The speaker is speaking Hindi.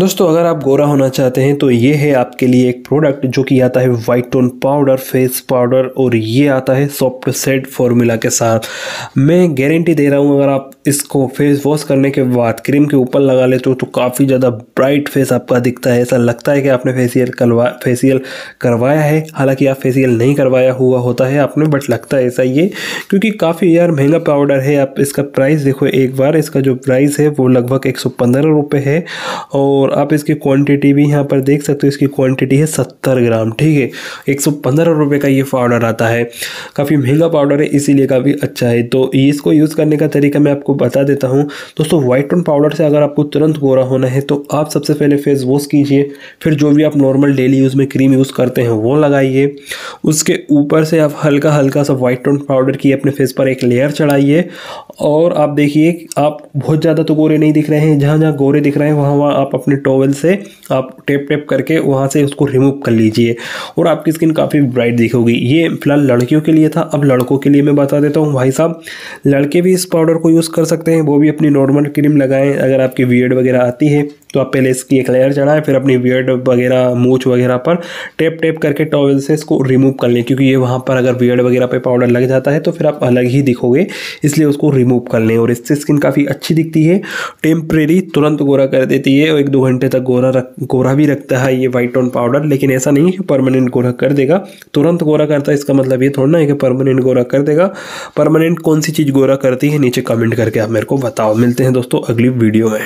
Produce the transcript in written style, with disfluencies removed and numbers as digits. दोस्तों अगर आप गोरा होना चाहते हैं तो ये है आपके लिए एक प्रोडक्ट जो कि आता है white tone powder, face powder, और ये आता है सॉफ्ट सेट फॉर्मूला के साथ। मैं गारंटी दे रहा हूँ अगर आप इसको फेस वॉश करने के बाद क्रीम के ऊपर लगा लेते हो तो काफ़ी ज़्यादा ब्राइट फेस आपका दिखता है। ऐसा लगता है कि आपने फेशियल करवाया है, हालाँकि आप फेशियल नहीं करवाया हुआ होता है आपने, बट लगता है ऐसा ये, क्योंकि काफ़ी यार महंगा पाउडर है। आप इसका प्राइस देखो एक बार, इसका जो प्राइस है वो लगभग 115 रुपये है, और आप इसकी क्वांटिटी भी यहाँ पर देख सकते हो, इसकी क्वांटिटी है 70 ग्राम। ठीक है, 115 रुपये का ये पाउडर आता है। काफ़ी महंगा पाउडर है इसीलिए काफ़ी अच्छा है। तो इसको यूज़ करने का तरीका मैं आपको बता देता हूँ दोस्तों। वाइट टोन पाउडर से अगर आपको तुरंत गोरा होना है तो आप सबसे पहले फेस वॉश कीजिए, फिर जो भी आप नॉर्मल डेली यूज़ में क्रीम यूज़ करते हैं वो लगाइए, उसके ऊपर से आप हल्का हल्का सा वाइट टोन पाउडर की अपने फेस पर एक लेयर चढ़ाइए, और आप देखिए आप बहुत ज़्यादा तो गोरे नहीं दिख रहे हैं, जहाँ जहाँ गोरे दिख रहे हैं वहाँ वहाँ आप अपने टॉवल से आप टेप करके वहाँ से उसको रिमूव कर लीजिए, और आपकी स्किन काफ़ी ब्राइट दिखेगी। ये फिलहाल लड़कियों के लिए था, अब लड़कों के लिए मैं बता देता हूँ भाई साहब, लड़के भी इस पाउडर को यूज़ कर सकते हैं। वो भी अपनी नॉर्मल क्रीम लगाएं, अगर आपकी बियर्ड वगैरह आती है तो आप पहले इसकी एक लेयर चढ़ाएं, फिर अपनी बियर्ड वगैरह मूछ वगैरह पर टेप करके टॉवल से इसको रिमूव कर लें, क्योंकि ये वहाँ पर अगर बियर्ड वगैरह पे पाउडर लग जाता है तो फिर आप अलग ही दिखोगे, इसलिए उसको रिमूव कर लें, और इससे स्किन काफ़ी अच्छी दिखती है। टेम्प्रेरी तुरंत गोरा कर देती है, और 1-2 घंटे तक गोरा भी रखता है ये वाइट टोन पाउडर, लेकिन ऐसा नहीं कि परमानेंट गोरा कर देगा। तुरंत गोरा करता है इसका मतलब ये थोड़ा ना है कि परमानेंट गोरा कर देगा। परमानेंट कौन सी चीज़ गोरा करती है नीचे कमेंट करके आप मेरे को बताओ। मिलते हैं दोस्तों अगली वीडियो में।